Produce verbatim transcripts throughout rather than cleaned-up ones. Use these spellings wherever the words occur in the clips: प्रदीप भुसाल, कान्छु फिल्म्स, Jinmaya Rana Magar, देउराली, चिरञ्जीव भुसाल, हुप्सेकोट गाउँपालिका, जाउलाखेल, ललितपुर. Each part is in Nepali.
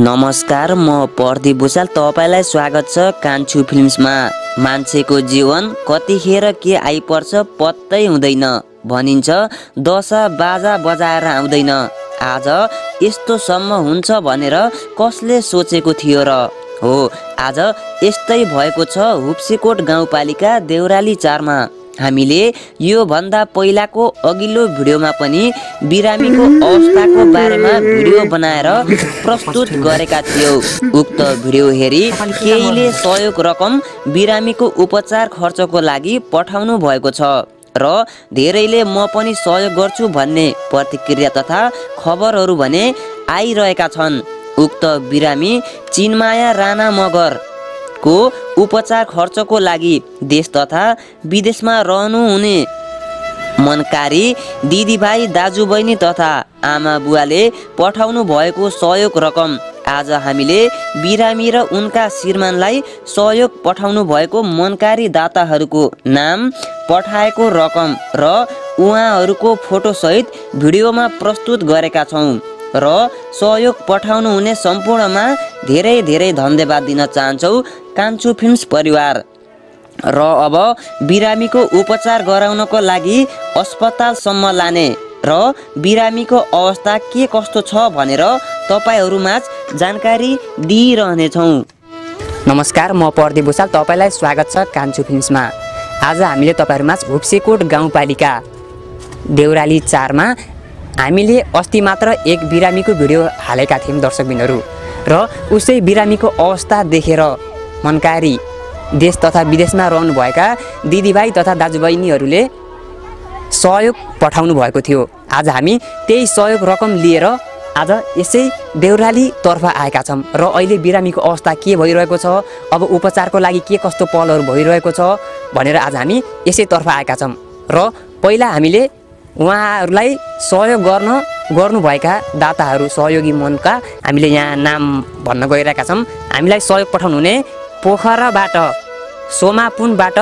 नमस्कार, म प्रदीप भुसाल। तपाईलाई स्वागत छ कान्छु फिल्म्स मा। मान्छेको जीवन कतिखेर के आइपर्छ पत्तै हुँदैन भनिन्छ, दशा बाजा बजाएर आउँदैन। आज यस्तो सम्म हुन्छ भनेर कसले सोचेको थियो र? हो, आज यस्तै भएको छ हुप्सेकोट गाउँपालिका देउराली चार मा। हामीले यो भन्दा पहिलाको अघिल्लो भिडियोमा पनि बिरामीको अवस्थाको बारेमा भिडियो बनाएर प्रस्तुत गरेका थियौँ। उक्त भिडियो हेरी केहीले सहयोग रकम बिरामीको उपचार खर्चको लागि पठाउनु भएको छ र धेरैले म पनि सहयोग गर्छु भन्ने प्रतिक्रिया तथा खबरहरू भने आइरहेका छन्। उक्त बिरामी जिनमाया राणा मगर को उपचार खर्चको लागि देश तथा विदेशमा रहनुहुने मनकारी दिदीभाइ दाजुबहिनी तथा आमा बुवाले पठाउनु भएको सहयोग रकम आज हामीले बिरामी र उनका श्रीमानलाई सहयोग पठाउनु भएको मनकारी दाताहरूको नाम, पठाएको रकम र उहाँहरूको फोटो सहित भिडियोमा प्रस्तुत गरेका छौँ र सहयोग पठाउनुहुने सम्पूर्णमा धेरै धेरै धन्यवाद दिन चाहन्छौँ कान्छु फिल्म्स परिवार। र अब बिरामीको उपचार गराउनको लागि अस्पतालसम्म लाने र बिरामीको अवस्था के कस्तो छ भनेर तपाईँहरूमाझ जानकारी दिइरहनेछौँ। नमस्कार, म प्रदीप भुसाल। तपाईँलाई स्वागत छ कान्छु फिल्म्समा। आज हामीले तपाईँहरूमाझ हुप्सेकोट गाउँपालिका देउराली चार मा हामीले अस्ति मात्र एक बिरामीको भिडियो हालेका थियौँ दर्शकबिनहरू, र उसै बिरामीको अवस्था देखेर मनकारी देश तथा विदेशमा रहनुभएका दिदीभाइ तथा दाजुबहिनीहरूले सहयोग पठाउनु भएको थियो। आज हामी त्यही सहयोग रकम लिएर आज यसै देउराली तर्फ आएका छौँ र अहिले बिरामीको अवस्था के भइरहेको छ, अब उपचारको लागि के कस्तो पहलहरू भइरहेको छ भनेर आज हामी यसै तर्फ आएका छौँ। र पहिला हामीले उहाँहरूलाई सहयोग गर्न गर्नुभएका दाताहरू, सहयोगी मनका हामीले यहाँ नाम भन्न गइरहेका छौँ। हामीलाई सहयोग पठाउनुहुने पोखराबाट, सोमापुनबाट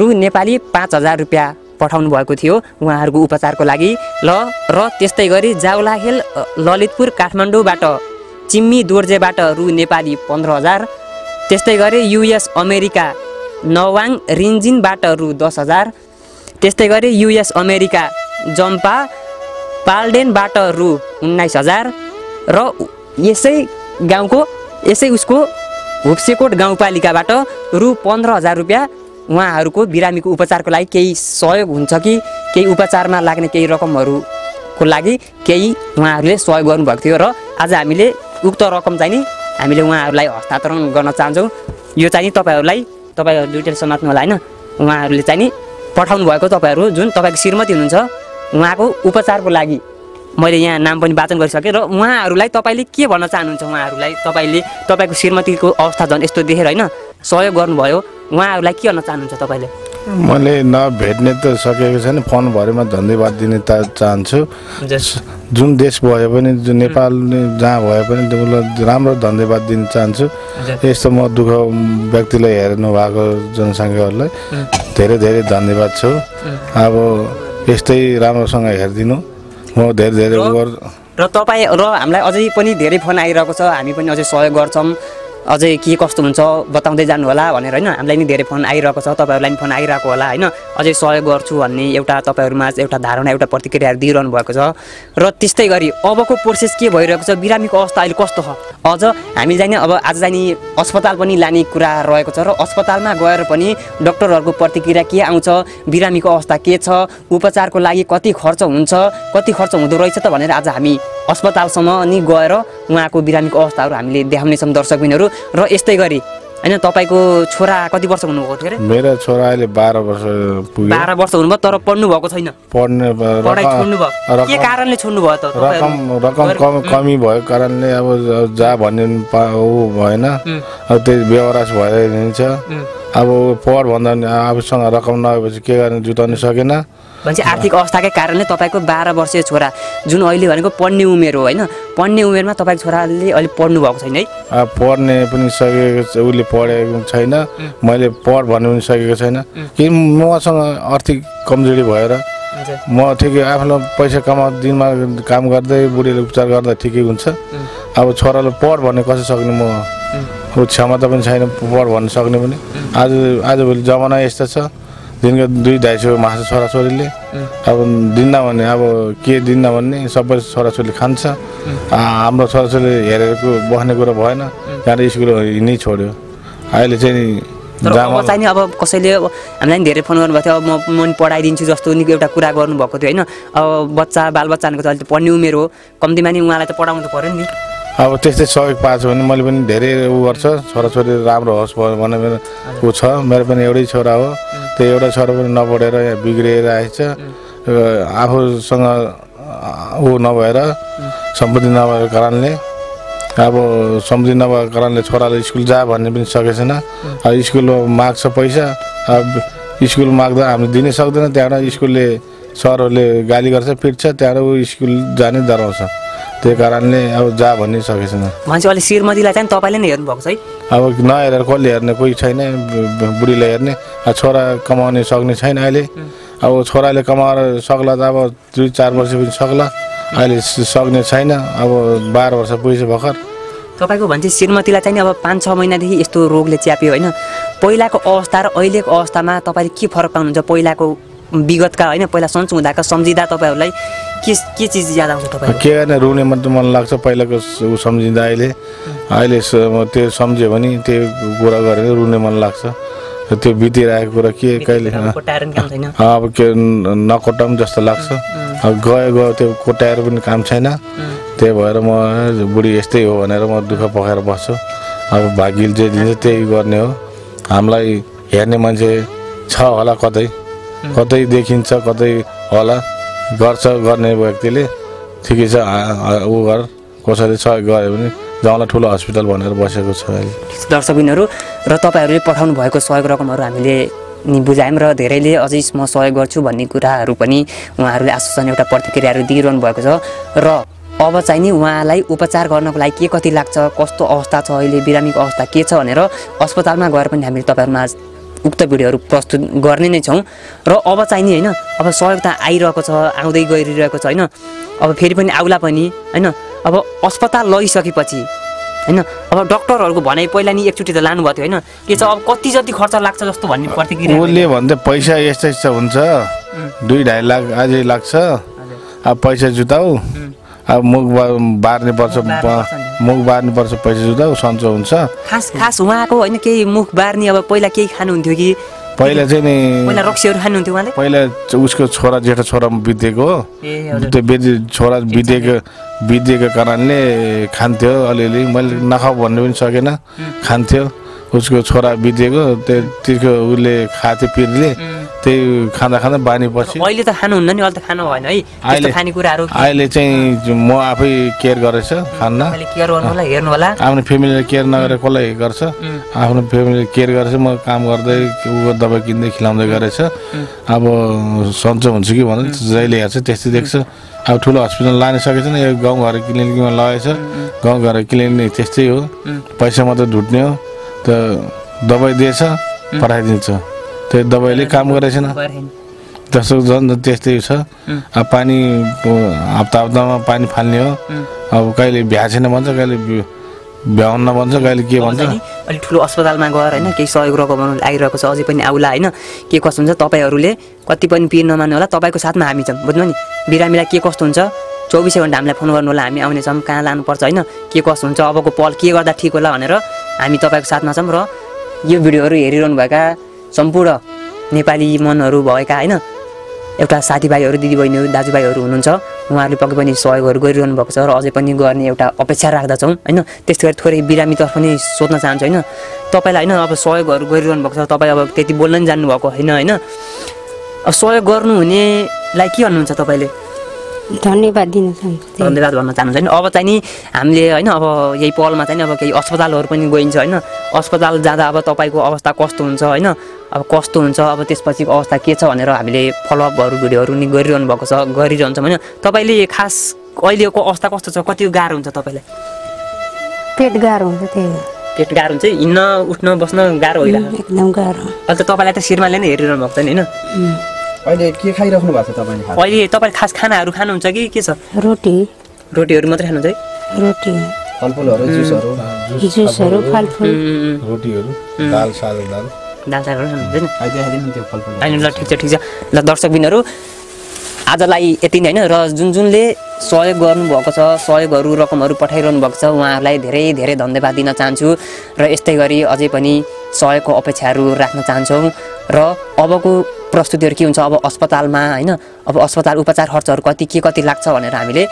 रु नेपाली पाँच हजार रुपियाँ पठाउनु भएको थियो उहाँहरूको उपचारको लागि। ल र त्यस्तै गरी जाउलाखेल, ललितपुर, काठमाडौँबाट चिम्मी दोर्जेबाट रु नेपाली पन्ध्र हजार। त्यस्तै गरी युएस अमेरिका नवाङ रिन्जिनबाट रु दस हजार। त्यस्तै गरी युएस अमेरिका जम्पा पाल्डेनबाट रु उन्नाइस हजार। र यसै गाउँको यसै उसको हुप्सेकोट गाउँपालिकाबाट रु पन्ध्र हजार रुपियाँ उहाँहरूको बिरामीको उपचारको लागि केही सहयोग हुन्छ कि केही उपचारमा लाग्ने केही रकमहरूको लागि केही उहाँहरूले सहयोग गर्नुभएको थियो। र आज हामीले उक्त रकम चाहिँ नि हामीले उहाँहरूलाई हस्तान्तरण गर्न चाहन्छौँ। यो चाहिँ नि तपाईँहरूलाई तपाईँहरू डिटेल समात्नु होला होइन। उहाँहरूले चाहिँ नि पठाउनु भएको तपाईँहरू जुन तपाईँको श्रीमती हुनुहुन्छ उहाँको उपचारको लागि मैले यहाँ नाम पनि वाचन गरिसकेँ। र उहाँहरूलाई तपाईँले के भन्न चाहनुहुन्छ? उहाँहरूलाई तपाईँले तपाईँको श्रीमतीको अवस्था झन् यस्तो देखेर होइन सहयोग गर्नुभयो, उहाँहरूलाई के भन्न चाहनुहुन्छ तपाईँले? मैले नभेट्ने त सकेको छैन, फोनभरिमा धन्यवाद दिन चाहन्छु। जुन देश भए पनि, जुन नेपाल जहाँ भए पनि उसलाई राम्रो धन्यवाद दिन चाहन्छु। यस्तो म दुःख व्यक्तिलाई हेर्नु भएको जनसङ्ख्याहरूलाई धेरै धेरै धन्यवाद छु। अब यस्तै राम्रोसँग हेरिदिनु म धेरै धेरै गर्छु। र तपाईँ र हामीलाई अझै पनि धेरै फोन आइरहेको छ, हामी पनि अझै सहयोग गर्छौँ, अझै के कस्तो हुन्छ बताउँदै जानु होला भनेर होइन। हामीलाई नि धेरै फोन आइरहेको छ, तपाईँहरूलाई पनि फोन आइरहेको होला होइन। अझै सहयोग गर्छु भन्ने एउटा तपाईँहरूमा एउटा धारणा, एउटा प्रतिक्रियाहरू दिइरहनु भएको छ। र त्यस्तै गरी अबको प्रोसेस के भइरहेको छ, बिरामीको अवस्था अहिले कस्तो छ, अझ हामी जाने अब आज जाने अस्पताल पनि लाने कुरा रहेको छ। र अस्पतालमा गएर पनि डक्टरहरूको प्रतिक्रिया के आउँछ, बिरामीको अवस्था के छ, उपचारको लागि कति खर्च हुन्छ, कति खर्च हुँदो रहेछ त भनेर आज हामी अस्पतालसम्म नि गएर उहाँको बिरामीको अवस्थाहरू हामीले देखाउनेछौँ दर्शकबिनहरू। र यस्तै गरी होइन, तपाईँको छोरा कति वर्ष हुनुभएको थियो? मेरो छोरा अहिले बाह्र वर्ष पुग्यो। बाह्र वर्ष हुनुभयो तर पढ्नु भएको छैन। पढ्ने पढाइ छोड्नु भयो, के कारणले छोड्नु भयो त? रकम रकम कमी भएको कारणले अब जा भन्ने भएन, अब त्यही बेहोरास भएर हिँड्छ। अब पढ भन्दा आफूसँग रकम नभएपछि के गर्ने, जुटाउनु सकेन। भनेपछि आर्थिक अवस्थाकै कारणले तपाईँको बाह्र वर्षीय छोरा जुन अहिले भनेको पढ्ने उमेर हो होइन, पढ्ने उमेरमा तपाईँको छोराले अहिले पढ्नु भएको छैन है। अब पढ्ने पनि सकेको उसले पढेको छैन, मैले पढ भन्नु पनि सकेको छैन कि मसँग आर्थिक कमजोरी भएर म ठिकै आफ्नो पैसा कमाउँदै दिनमा काम गर्दै बुढीले उपचार गर्दा ठिकै हुन्छ। अब छोराले पढ भन्ने कसरी सक्नु, म हो क्षमता पनि छैन पढ भन्न सक्ने पनि। आज आजभोलि जमाना यस्तो छ, दिनको दुई ढाई सौ मासु छोराछोरीले अब दिन्न भने अब के दिन्न भन्ने सबै छोराछोरीले खान्छ। हाम्रो छोराछोरीले हेरेको बस्ने कुरो भएन, त्यहाँ स्कुल हिँड्नै छोड्यो। अहिले चाहिँ तर अब चाहिँ अब कसैले हामीलाई नि धेरै फोन गर्नुभएको थियो, अब म म पढाइदिन्छु जस्तो नि एउटा कुरा गर्नुभएको थियो होइन। अब बच्चा बालबच्चाहरूको त अहिले पढ्ने उमेर हो, कम्तीमा नि उहाँलाई त पढाउनु त पऱ्यो नि। अब त्यस्तै सहयोग पाएको छ भने मैले पनि धेरै ऊ गर्छ, छोराछोरी राम्रो होस् भनेर ऊ छ। मेरो पनि एउटै छोरा हो, त्यो एउटा छोरा पनि नपढेर यहाँ बिग्रिएर आएछ। आफूसँग ऊ नभएर सम्पत्ति नभएको कारणले, अब सम्झि नभएको कारणले छोराले स्कुल जा भन्ने पनि सकेको छैन। अब स्कुलमा माग्छ पैसा, अब स्कुल माग्दा हामी दिनै सक्दैन। त्यहाँबाट स्कुलले सरहरूले गाली गर्छ, पिट्छ, त्यहाँबाट ऊ स्कुल जाने डराउँछ। त्यही कारणले अब जा भन्ने सकेको छैन। मान्छे अहिले श्रीमतीलाई चाहिँ तपाईँले नै हेर्नु भएको छ है, अब नहेरेर कसले हेर्ने, कोही छैन बुढीलाई हेर्ने। छोरा कमाउने सक्ने छैन अहिले, अब छोराले कमाएर सक्ला त अब दुई चार वर्ष पनि सक्ला, अहिले सक्ने छैन। अब बाह्र वर्ष पुगेछ भर्खर। तपाईँको भन्छ श्रीमतीलाई चाहिँ अब पाँच छ महिनादेखि यस्तो रोगले च्याप्यो होइन। पहिलाको अवस्था र अहिलेको अवस्थामा तपाईँले के फरक पाउनुहुन्छ? पहिलाको विगतका होइन, पहिला सन्चो हुँदाका सम्झिँदा तपाईँहरूलाई के के चिज याद आउँछ? तपाईँ के गर्ने, रुने मात्र मन लाग्छ पहिलाको ऊ सम्झिँदा। अहिले अहिले त्यो सम्झ्यो भने त्यो कुरा गरेर रुने मन लाग्छ। त्यो बितिरहेको कुरा के कहिले अब के नकोटाउँ जस्तो लाग्छ। अब गयो गयो त्यो कोट्याएर पनि काम छैन। त्यही भएर म बुढी यस्तै हो भनेर म दुःख पखाएर बस्छु। अब भाग्यले जे दिन्छ त्यही गर्ने हो। हामीलाई हेर्ने मान्छे छ होला, कतै कतै देखिन्छ, कतै होला गर्छ गर्ने व्यक्तिले। ठिकै छ, ऊ गर कसैले सहयोग गऱ्यो भने जाउँला ठुलो हस्पिटल भनेर बसेको छ। दर्शकबिनहरू र तपाईँहरूले पठाउनु भएको सहयोग रकमहरू हामीले नि बुझायौँ र धेरैले अझै म सहयोग गर्छु भन्ने कुराहरू पनि उहाँहरूले आश्वासन एउटा प्रतिक्रियाहरू दिइरहनु भएको छ। र अब चाहिँ नि उहाँलाई उपचार गर्नको लागि के कति लाग्छ, कस्तो अवस्था छ अहिले, बिरामीको अवस्था के छ भनेर अस्पतालमा गएर पनि हामीले तपाईँहरूमा उक्त भिडियोहरू प्रस्तुत गर्ने नै छौँ। र अब चाहिँ नि होइन, अब सहयोग त आइरहेको छ, आउँदै गइरहेको छ होइन। अब फेरि पनि आउला पनि होइन। अब अस्पताल लगिसकेपछि होइन, अब डक्टरहरूको भनाइ पहिला नि एकचोटि त लानुभएको थियो होइन, के छ अब कति जति खर्च लाग्छ जस्तो भन्ने प्रतिक्रिया उसले भन्दा पैसा यस्तो यस्तो हुन्छ, दुई ढाई लाख अझै लाग्छ। अब पैसा जुटाऊ, अब मुख बार्ने पर्छ, मुख बार्नुपर्छ, पैसा जुटाऊ, सन्चो हुन्छ। खास खास उहाँको होइन केही मुख बार्ने, अब पहिला केही खानुहुन्थ्यो कि पहिला चाहिँ नि पहिला रक्सीहरू खानुहुन्थ्यो उहाँले? पहिला उसको छोरा जेठो छोरा बितेको हो, त्यो बेटी छोरा बितेको बितेको कारणले खान्थ्यो अलिअलि। मैले नखाऊ भन्नु पनि सकेन, खान्थ्यो। उसको छोरा बितेको त्यो त्यसको उसले खाथ्यो पिरले, त्यही खाँदा खाँदा बानी पर्छ। अहिले त खानुहुन्न नि, अहिले त खानु भएन है त्यस्तो खानेकुराहरू। अहिले चाहिँ म आफै केयर गरेछ, खान्न केयर गर्नुलाई हेर्नु होला। आफ्नो फ्यामिलीले केयर नगरेर कसलाई गर्छ? आफ्नो फ्यामिलीले केयर गरेछ। म काम गर्दै ऊ दबाई किन्दै खिलाउँदै गरेछ। अब सन्चो हुन्छ कि भन्दा जहिले हेर्छ त्यस्तै देख्छ। अब ठुलो हस्पिटल लान सकेको छैन, यो गाउँघर क्लिनिकमा लगेछ। गाउँघर क्लिनिक त्यस्तै हो, पैसा मात्र ढुट्ने हो। त दबाई दिएछ, पठाइदिन्छ, त्यो दबाईले काम गरेको छैन। जसो झन् त्यस्तै छ। अब पानी हप्ता हप्तामा पानी फाल्ने हो। अब कहिले भ्यासेन भन्छ, कहिले भ्याउन्न भन्छ, कहिले के भन्छ। अलिक ठुलो अस्पतालमा गएर होइन केही सहयोग रकमहरू आइरहेको छ, अझै पनि आउला होइन के कस्तो हुन्छ। तपाईँहरूले कति पनि पिर नमान्नु होला, तपाईँको साथमा हामी छौँ, बुझ्नु नि। बिरामीलाई के कस्तो हुन्छ चौबिसै घन्टा हामीलाई फोन गर्नु होला, हामी आउनेछौँ। कहाँ लानुपर्छ होइन, के कस्तो हुन्छ, अबको पल के गर्दा ठिक होला भनेर हामी तपाईँको साथमा छौँ। र यो भिडियोहरू हेरिरहनुभएका सम्पूर्ण नेपाली मनहरू भएका होइन एउटा साथीभाइहरू, दिदीबहिनीहरू, दाजुभाइहरू हुनुहुन्छ, उहाँहरूले पक्कै पनि सहयोगहरू गरिरहनु भएको छ र अझै पनि गर्ने एउटा अपेक्षा राख्दछौँ होइन। त्यस्तै गरी थोरै बिरामीतर्फ नै सोध्न चाहन्छु होइन, तपाईँलाई होइन अब सहयोगहरू गरिरहनु भएको छ, तपाईँ अब त्यति बोल्न नि जान्नुभएको होइन होइन, अब सहयोग गर्नुहुनेलाई के भन्नुहुन्छ तपाईँले? धन्यवाद दिन चाहन्छु, धन्यवाद भन्न चाहनुहुन्छ होइन। अब चाहिँ नि हामीले होइन अब यही पलमा चाहिँ अब केही अस्पतालहरू पनि गइन्छ होइन। अस्पताल जाँदा अब तपाईँको अवस्था कस्तो हुन्छ होइन, अब कस्तो हुन्छ, अब त्यसपछिको अवस्था के छ भनेर हामीले फलोअपहरू भिडियोहरू नि गरिरहनु भएको छ, गरिरहन्छौँ होइन। तपाईँले खास अहिलेको अवस्था कस्तो छ, कति गाह्रो हुन्छ तपाईँलाई? पेट गाह्रो हुन्छ, त्यही पेट गाह्रो हुन्छ, हिँड्न उठ्न बस्न गाह्रो होइन, एकदम गाह्रो। अन्त तपाईँलाई त श्रीमानले नै हेरिरहनु भएको छ नि होइन, के खाइराख्नु भएको छ तपाईले? अहिले तपाईले खास खानाहरु खानुहुन्छ कि के छ? रोटी। रोटीहरु मात्र खानुहुन्छ है? रोटी। फलफुलहरु, जुसहरु, जुसहरु, फलफुल, रोटीहरु, दाल साल दाल। दाल साल खानुहुन्छ हैन? अहिले हेर्दिनु त्यो फलफुल। हैन ल ठीक छ ठीक छ। ल दर्शकबिनहरु आजलाई यति नै हैन र जुन जुनले सहयोग गर्नु भएको छ, सहयोगहरु रकमहरु पठाइरहनु भएको छ उहाँहरुलाई धेरै धेरै धन्यवाद दिन चाहन्छु र यस्तै गरी अझै पनि सहयोगको अपेक्षाहरु राख्न चाहन्छौ र अबको प्रस्तुतिहरु के हुन्छ अब अस्पतालमा हैन अब अस्पताल उपचार खर्चहरु कति के कति लाग्छ भनेर हामीले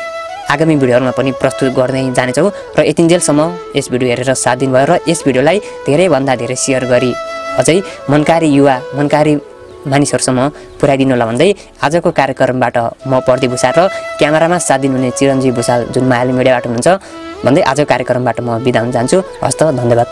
आगामी भिडियोहरुमा पनि प्रस्तुत गर्दै जानेछौं र यतिन्जेलसम्म यस भिडियो हेरेर साथ दिनुभयो र यस भिडियोलाई धेरै भन्दा धेरै शेयर गरी अझै मनकारी युवा मनकारी मानिसहरुसम्म पुर्याइदिनु होला भन्दै आजको कार्यक्रमबाट म प्रदीप भुसाल र क्यामेरामा साथ दिनुहुने चिरञ्जीव भुसाल जुन मायालु मिडियाबाट हुनुहुन्छ भन्दै आजको कार्यक्रमबाट म बिदा हुन जान्छु। हस्त धन्यवाद।